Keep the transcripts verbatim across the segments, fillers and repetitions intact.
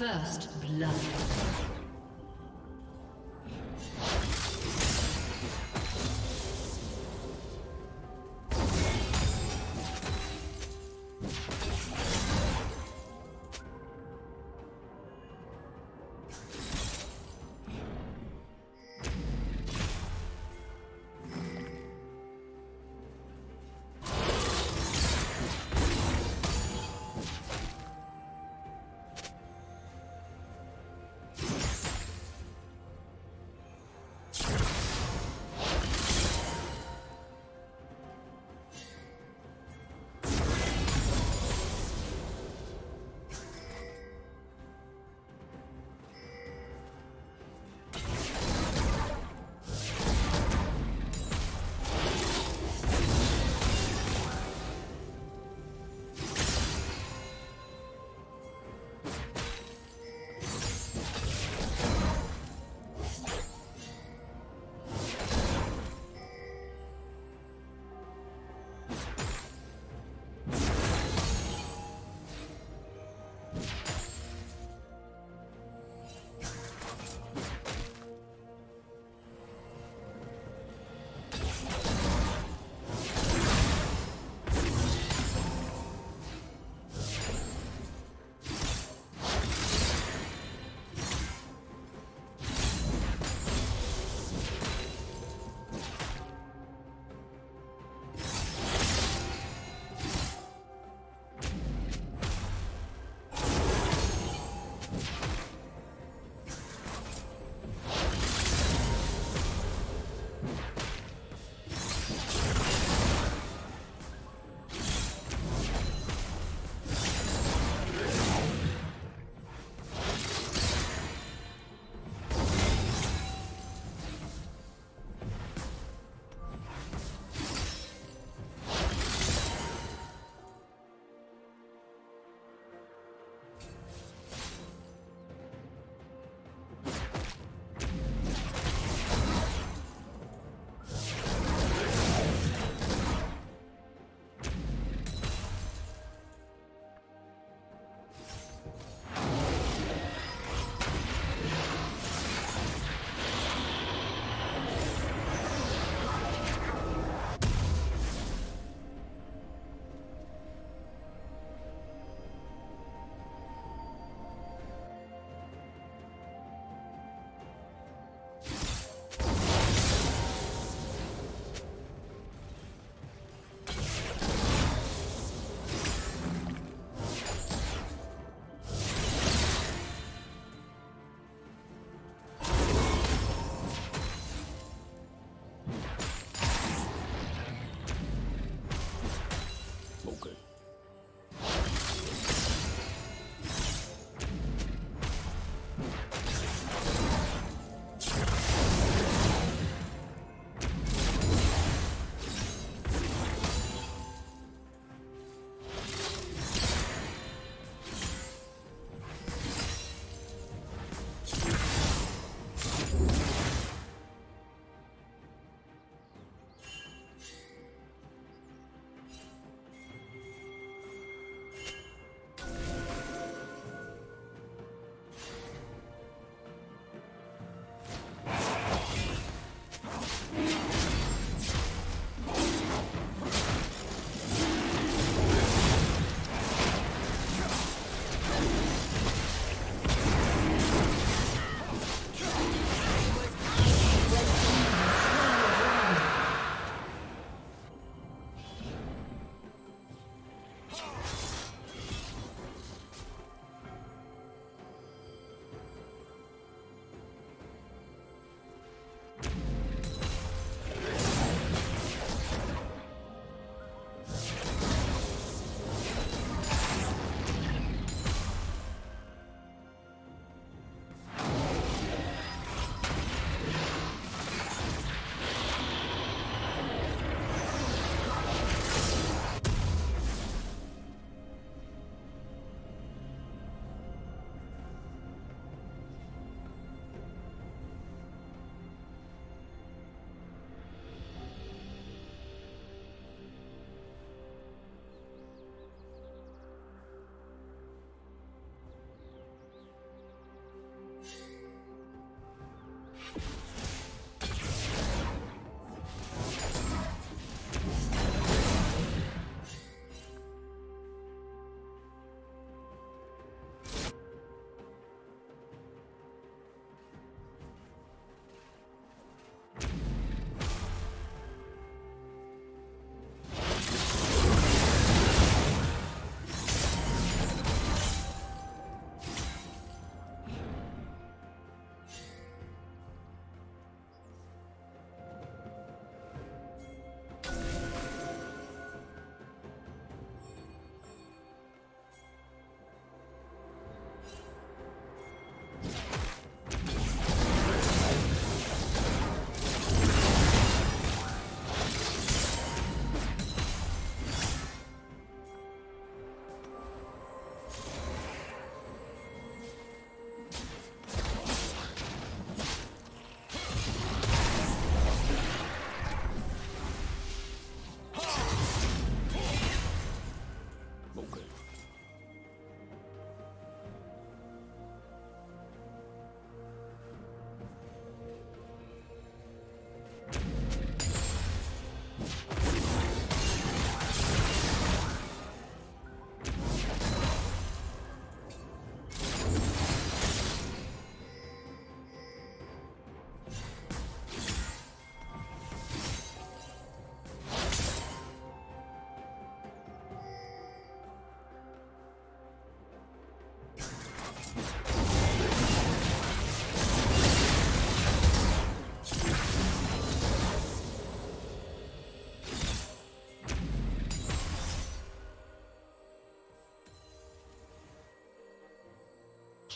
First blood.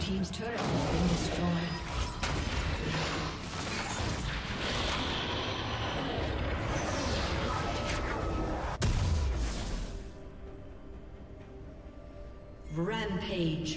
Team's turret has been destroyed. Rampage.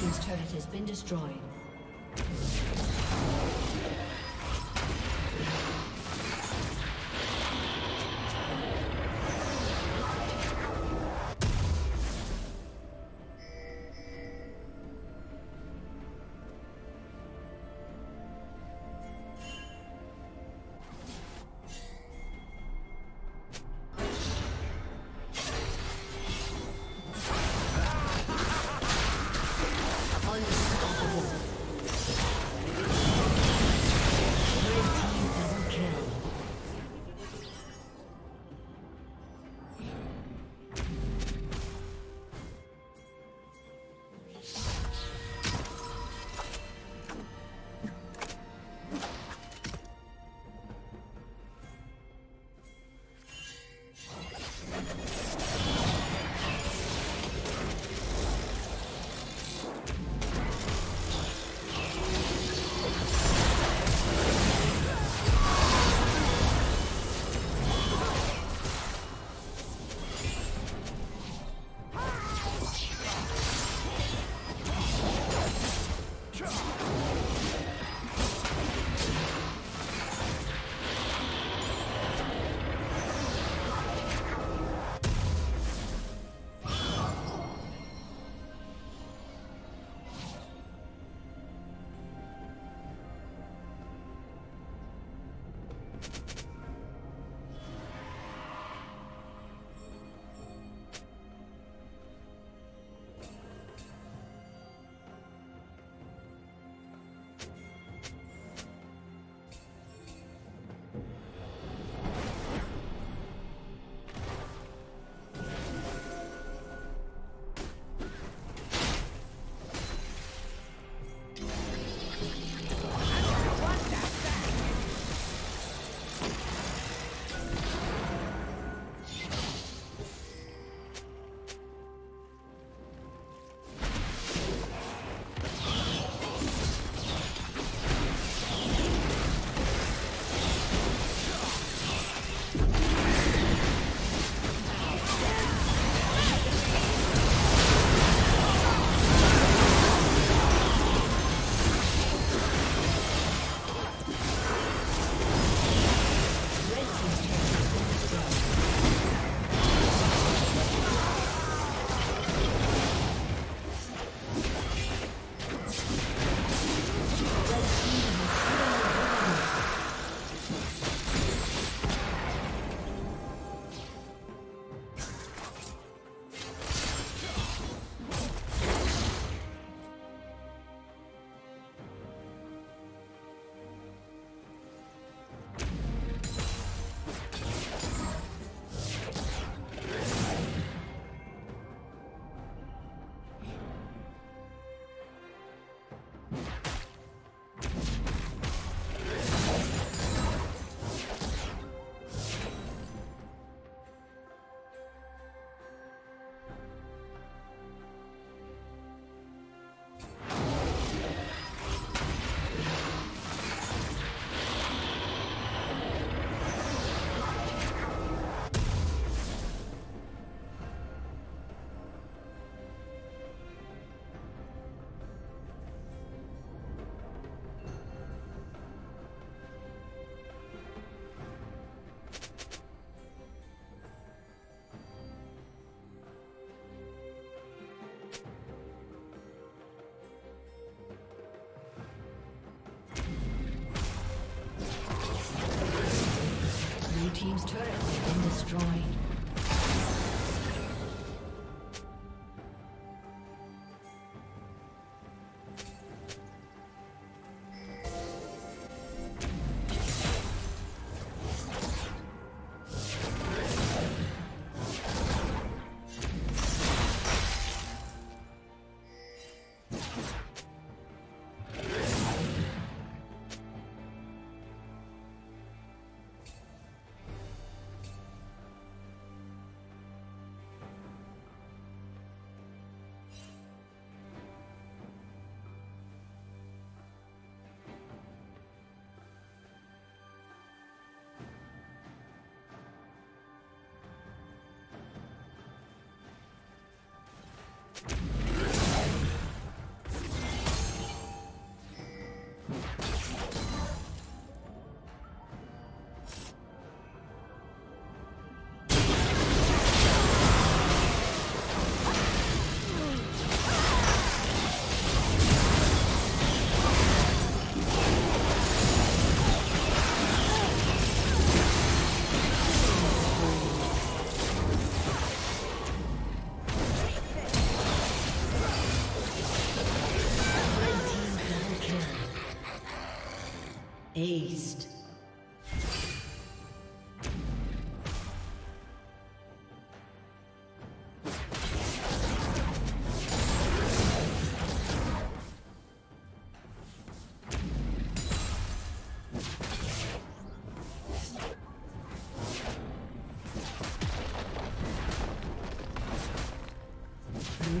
His turret has been destroyed. Unstoppable. Aced. Blue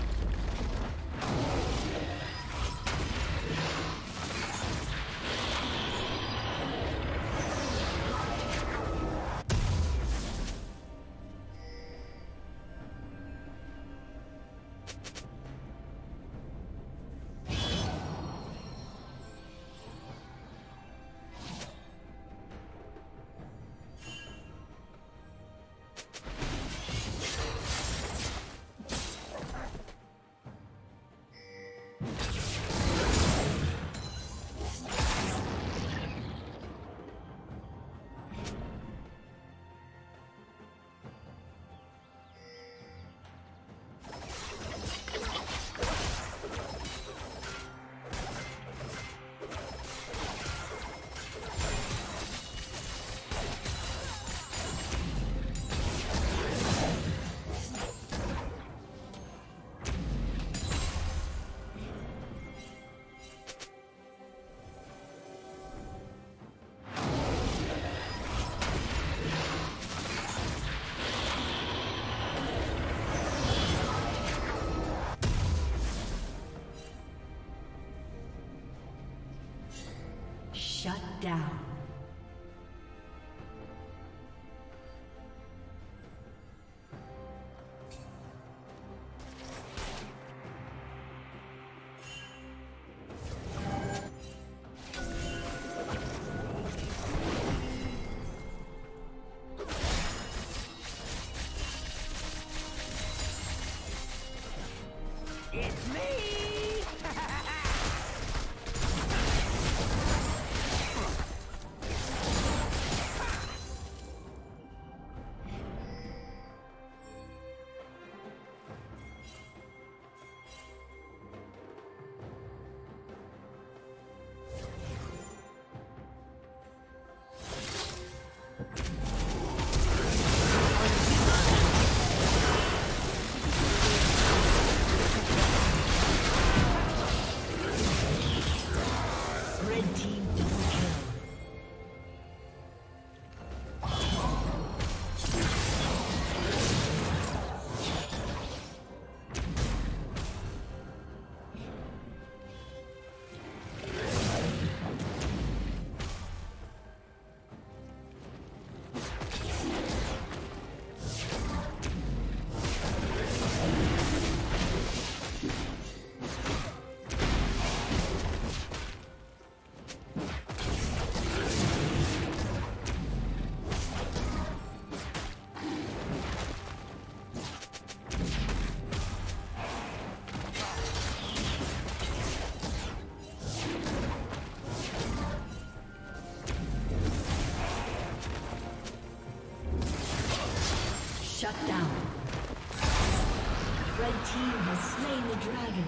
Shut down. Shut down. Red team has slain the dragon.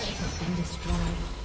turret has been destroyed.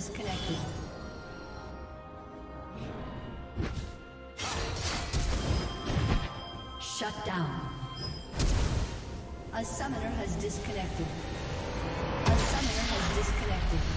Disconnected. Shut down. A summoner has disconnected. A summoner has disconnected.